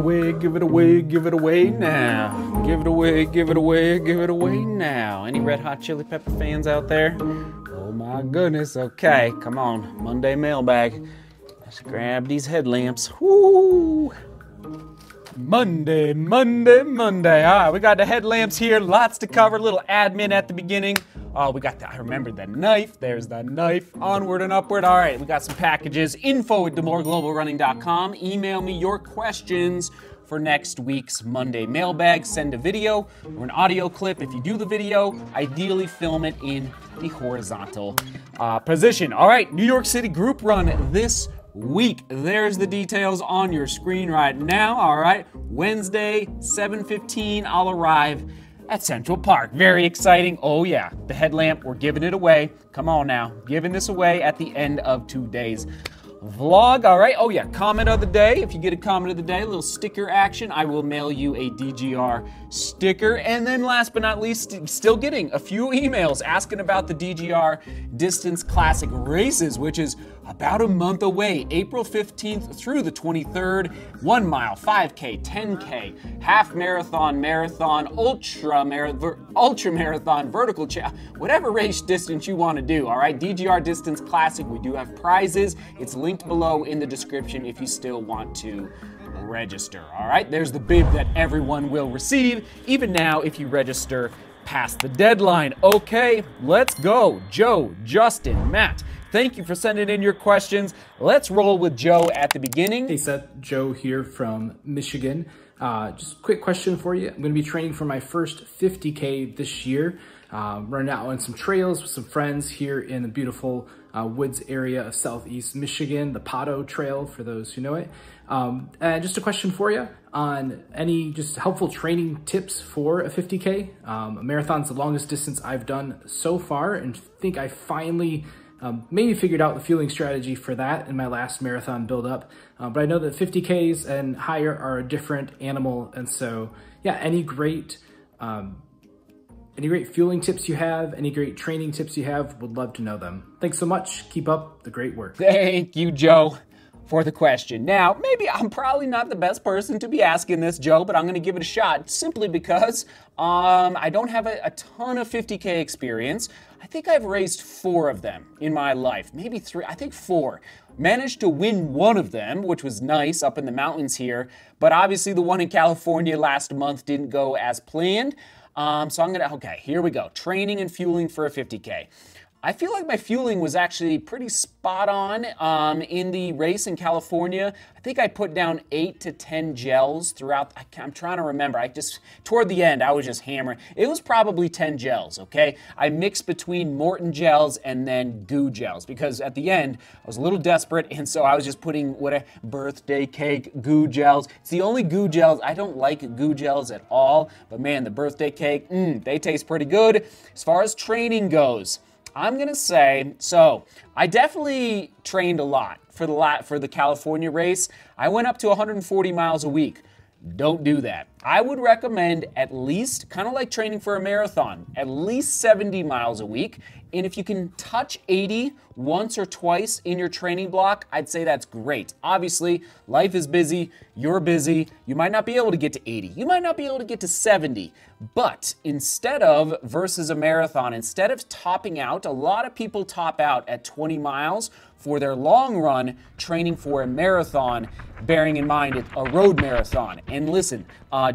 away, give it away, give it away now. Give it away, give it away, give it away now. Any Red Hot Chili Pepper fans out there? Oh my goodness, okay, come on. Monday mailbag. Let's grab these headlamps. Woo! Monday, Monday, Monday. All right, we got the headlamps here. Lots to cover, little admin at the beginning. Oh, we got the, I remember the knife. There's the knife, onward and upward. All right, we got some packages. info@demoorglobalrunning.com. Email me your questions for next week's Monday mailbag. Send a video or an audio clip. If you do the video, ideally film it in the horizontal position. All right, New York City group run this week. There's the details on your screen right now. All right, Wednesday, 7:15, I'll arrive at Central Park. Very exciting. Oh yeah, the headlamp, we're giving it away. Come on now, giving this away at the end of today's vlog. All right, oh yeah, comment of the day. If you get a comment of the day, a little sticker action, I will mail you a DGR sticker. And then last but not least, still getting a few emails asking about the DGR Distance Classic races, which is about a month away, April 15th through the 23rd, 1 mile, 5K, 10K, half marathon, marathon, ultra marathon, vertical challenge, whatever race distance you want to do, all right? DGR Distance Classic, we do have prizes. It's linked below in the description if you still want to register, all right? There's the bib that everyone will receive, even now if you register past the deadline. Okay, let's go. Joe, Justin, Matt, thank you for sending in your questions. Let's roll with Joe at the beginning. Hey Seth, Joe here from Michigan. Just quick question for you. I'm gonna be training for my first 50K this year. Running out on some trails with some friends here in the beautiful woods area of Southeast Michigan, the Pato Trail for those who know it. And just a question for you on any just helpful training tips for a 50K. A marathon's the longest distance I've done so far, and think I finally maybe figured out the fueling strategy for that in my last marathon buildup. But I know that 50Ks and higher are a different animal. And so, yeah, any great fueling tips you have, any great training tips you have, would love to know them. Thanks so much. Keep up the great work. Thank you, Joe, for the question. Now, maybe I'm probably not the best person to be asking this, Joe, but I'm gonna give it a shot simply because I don't have a ton of 50K experience. I think I've raced 4 of them in my life, maybe 3, I think 4. Managed to win one of them, which was nice up in the mountains here, but obviously the one in California last month didn't go as planned. So I'm gonna, okay, here we go. Training and fueling for a 50K. I feel like my fueling was actually pretty spot on in the race in California. I think I put down 8 to 10 gels throughout. I'm trying to remember. I just, toward the end, I was just hammering. It was probably 10 gels, okay? I mixed between Morton gels and then goo gels because at the end, I was a little desperate, and so I was just putting birthday cake goo gels. It's the only goo gels. I don't like goo gels at all, but man, the birthday cake, they taste pretty good. As far as training goes, I'm gonna say, so I definitely trained a lot for the California race. I went up to 140 miles a week. Don't do that. I would recommend at least, kind of like training for a marathon, at least 70 miles a week. And if you can touch 80 once or twice in your training block, I'd say that's great. Obviously, life is busy, you're busy. You might not be able to get to 80. You might not be able to get to 70. But instead of, versus a marathon, instead of topping out, a lot of people top out at 20 miles for their long run, training for a marathon, bearing in mind it's a road marathon. And listen,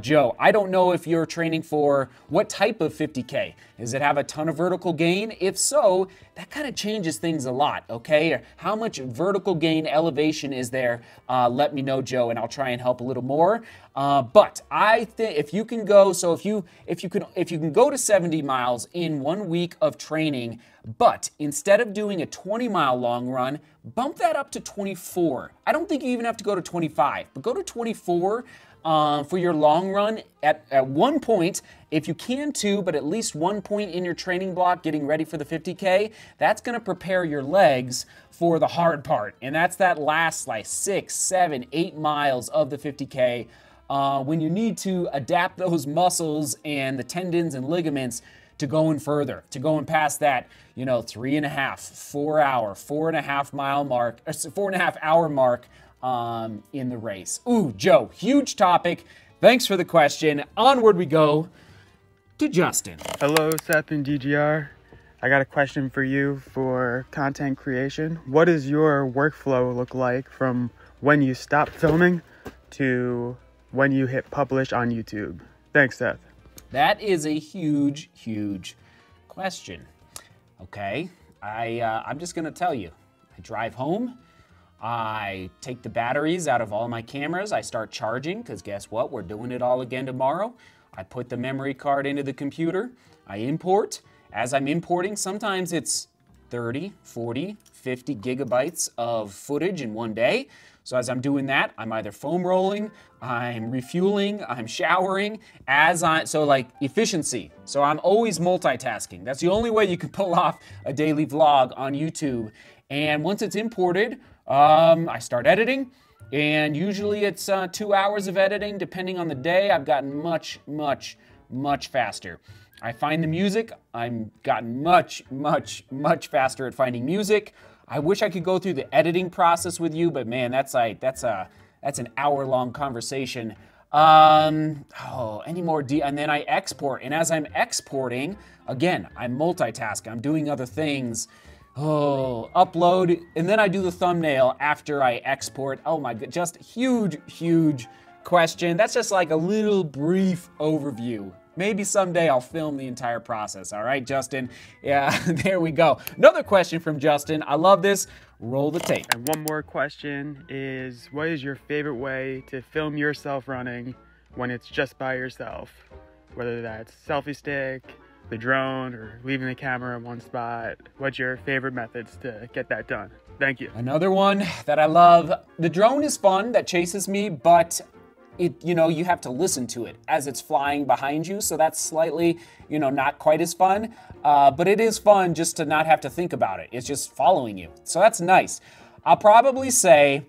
Joe, I don't know if you're training for what type of 50K. Does it have a ton of vertical gain? If so, that kind of changes things a lot, okay? How much vertical gain elevation is there? Let me know, Joe, and I'll try and help a little more. But I think if you can go, so if you can go to 70 miles in 1 week of training, but instead of doing a 20-mile long run, bump that up to 24. I don't think you even have to go to 25, but go to 24 for your long run at one point. If you can too, but at least 1 point in your training block getting ready for the 50K, that's gonna prepare your legs for the hard part. And that's that last like 6, 7, 8 miles of the 50K. When you need to adapt those muscles and the tendons and ligaments to going further, to going past that, 3.5, 4 hour, 4.5 mile mark, 4.5 hour mark in the race? Ooh, Joe, huge topic. Thanks for the question. Onward we go to Justin. Hello, Seth and DGR. I got a question for you for content creation. What does your workflow look like from when you stop filming to when you hit publish on YouTube? Thanks, Seth. That is a huge, huge question. Okay, I'm just gonna tell you. I drive home, I take the batteries out of all my cameras, I start charging, because guess what, we're doing it all again tomorrow. I put the memory card into the computer, I import. As I'm importing, sometimes it's 30, 40, 50 gigabytes of footage in one day. So as I'm doing that, I'm either foam rolling, I'm refueling, I'm showering, so like efficiency. So I'm always multitasking. That's the only way you can pull off a daily vlog on YouTube. And once it's imported, I start editing. And usually it's 2 hours of editing, depending on the day. I've gotten much, much, much faster. I find the music. I've gotten much, much, much faster at finding music. I wish I could go through the editing process with you, but man, that's an hour-long conversation. And then I export, and as I'm exporting, again, I'm multitasking. I'm doing other things. Oh, upload, and then I do the thumbnail after I export. Oh my God, just huge, huge question. That's just like a little brief overview. Maybe someday I'll film the entire process. All right, Justin. Yeah, there we go. Another question from Justin. I love this. Roll the tape. And one more question is, what is your favorite way to film yourself running when it's just by yourself? Whether that's selfie stick, the drone, or leaving the camera in one spot. What's your favorite methods to get that done? Thank you. Another one that I love. The drone is fun, that chases me, but you know, you have to listen to it as it's flying behind you, so that's slightly, you know, not quite as fun, but it is fun just to not have to think about it. It's just following you, so that's nice. I'll probably say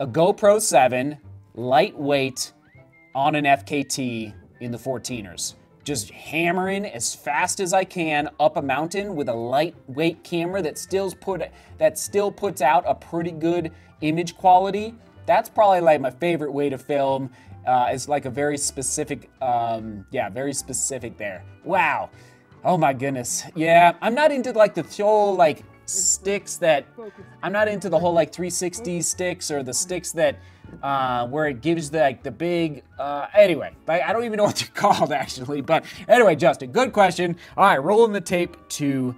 a GoPro 7, lightweight, on an FKT in the 14ers. Just hammering as fast as I can up a mountain with a lightweight camera that still puts out a pretty good image quality. That's probably like my favorite way to film. It's like a very specific, very specific there. Wow. Oh my goodness. Yeah, I'm not into like the whole like sticks that, I'm not into the whole like 360 sticks or the sticks that, where it gives like the big, anyway, I don't even know what they're called actually, but anyway, Justin, good question. All right, rolling the tape to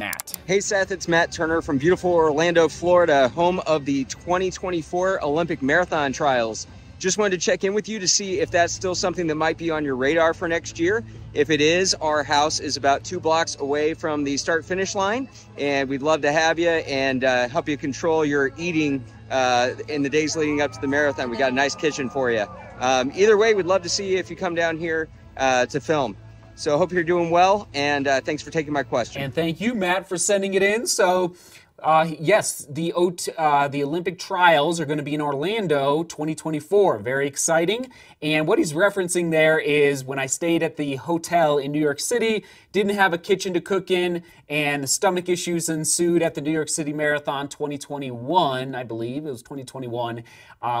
Matt. Hey Seth, it's Matt Turner from beautiful Orlando, Florida, home of the 2024 Olympic Marathon Trials. Just wanted to check in with you to see if that's still something that might be on your radar for next year. If it is, our house is about 2 blocks away from the start-finish line, and we'd love to have you and help you control your eating in the days leading up to the marathon. We got a nice kitchen for you. Either way, we'd love to see you if you come down here to film. So I hope you're doing well, and thanks for taking my question. And thank you, Matt, for sending it in. So. Yes, the Olympic trials are going to be in Orlando 2024. Very exciting. And what he's referencing there is when I stayed at the hotel in New York City, didn't have a kitchen to cook in, and the stomach issues ensued at the New York City Marathon 2021, I believe. It was 2021.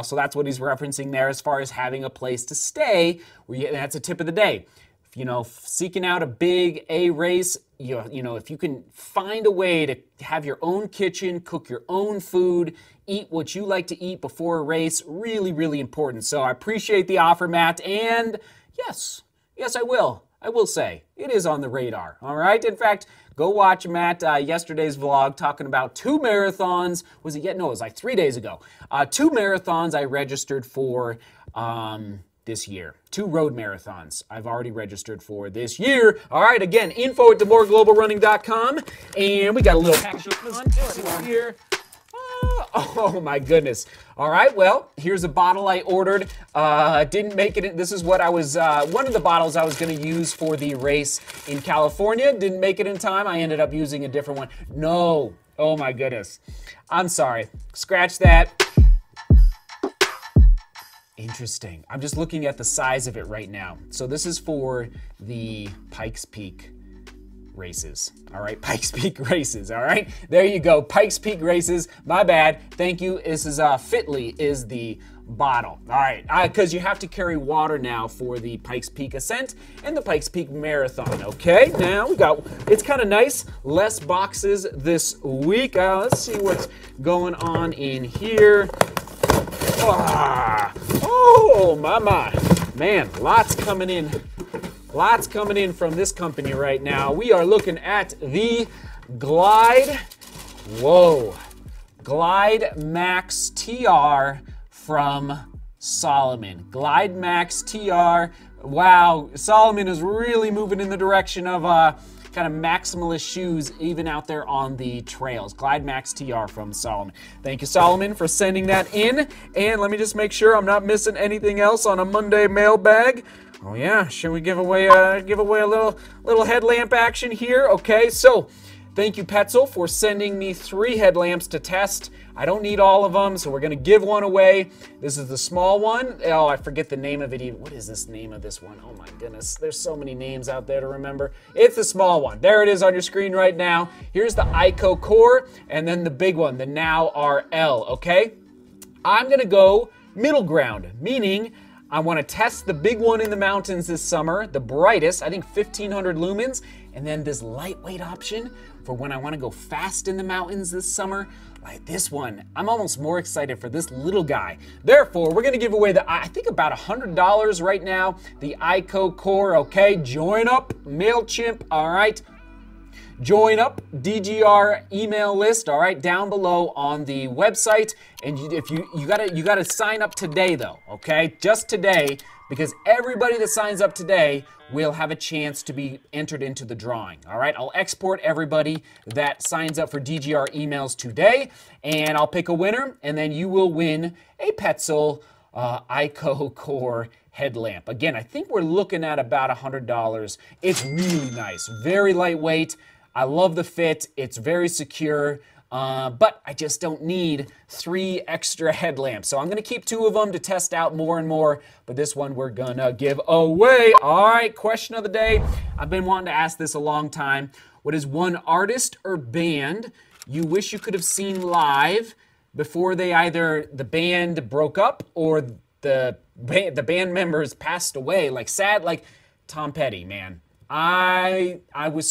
So that's what he's referencing there as far as having a place to stay. That's a tip of the day. You know, seeking out a big A race, you know, if you can find a way to have your own kitchen, cook your own food, eat what you like to eat before a race, really, really important. So I appreciate the offer, Matt. And yes, I will say it is on the radar. All right. In fact, go watch Matt yesterday's vlog talking about 2 marathons. Was it yet? No, it was like 3 days ago. 2 marathons I registered for, this year. 2 road marathons I've already registered for this year. All right, again, info@demorglobalrunning.com. And we got a little action content here. Oh my goodness. All right, well, here's a bottle I ordered. Didn't make it. This is what I was, one of the bottles I was going to use for the race in California. Didn't make it in time. I ended up using a different one. No. Oh my goodness. I'm sorry. Scratch that. Interesting. I'm just looking at the size of it right now. So this is for the Pikes Peak races. All right, Pikes Peak races. All right, there you go, Pikes Peak races. My bad. Thank you. This is Fitly is the bottle. All right, because you have to carry water now for the Pikes Peak Ascent and the Pikes Peak Marathon. Okay, now we got, it's kind of nice, less boxes this week. Let's see what's going on in here. Ah, oh my, man, lots coming in. Lots coming in from this company right now. We are looking at the Glide, whoa, Glide Max TR from Salomon. Glide Max TR, wow, Salomon is really moving in the direction of kind of maximalist shoes even out there on the trails. Glide Max TR from Salomon. Thank you, Salomon, for sending that in. And let me just make sure I'm not missing anything else on a Monday mailbag. Oh yeah, should we give away a little headlamp action here? Okay, so thank you, Petzl, for sending me 3 headlamps to test. I don't need all of them, so we're gonna give one away. This is the small one. Oh, I forget the name of it even. What is this name of this one? Oh my goodness, there's so many names out there to remember. It's the small one. There it is on your screen right now. Here's the IKO Core, and then the big one, the Now RL, okay? I'm gonna go middle ground, meaning I want to test the big one in the mountains this summer, the brightest, I think 1500 lumens, and then this lightweight option for when I want to go fast in the mountains this summer, like this one. I'm almost more excited for this little guy. Therefore, we're going to give away the, I think about $100 right now, the IKO Core, okay? Join up, MailChimp, all right? Join up DGR email list, all right, down below on the website. And you gotta sign up today though, okay? Just today, because everybody that signs up today will have a chance to be entered into the drawing, all right? I'll export everybody that signs up for DGR emails today, and I'll pick a winner, and then you will win a Petzl IKO Core headlamp. Again, I think we're looking at about $100. It's really nice, very lightweight. I love the fit, it's very secure, but I just don't need 3 extra headlamps. So I'm gonna keep 2 of them to test out more and more, but this one we're gonna give away. All right, question of the day. I've been wanting to ask this a long time. What is one artist or band you wish you could have seen live before they either, the band broke up or the band members passed away? Like sad, like Tom Petty, man. I was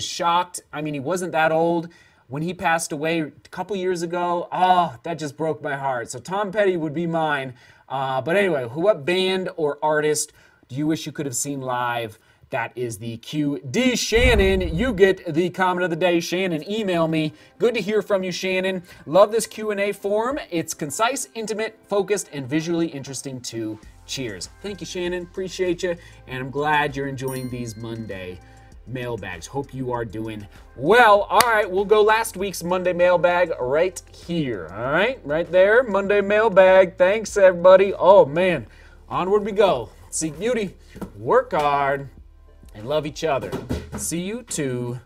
shocked. I mean, he wasn't that old when he passed away a couple years ago. Oh, that just broke my heart. So Tom Petty would be mine. But anyway, what band or artist do you wish you could have seen live? That is the QD. Shannon, you get the comment of the day. Shannon, email me. Good to hear from you, Shannon. Love this Q&A forum. It's concise, intimate, focused, and visually interesting too. Cheers. Thank you, Shannon. Appreciate you. And I'm glad you're enjoying these Monday mailbags. Hope you are doing well. All right, we'll go last week's Monday mailbag right here. All right, right there, Monday mailbag. Thanks, everybody. Oh, man. Onward we go. Seek beauty, work hard, and love each other. See you tomorrow.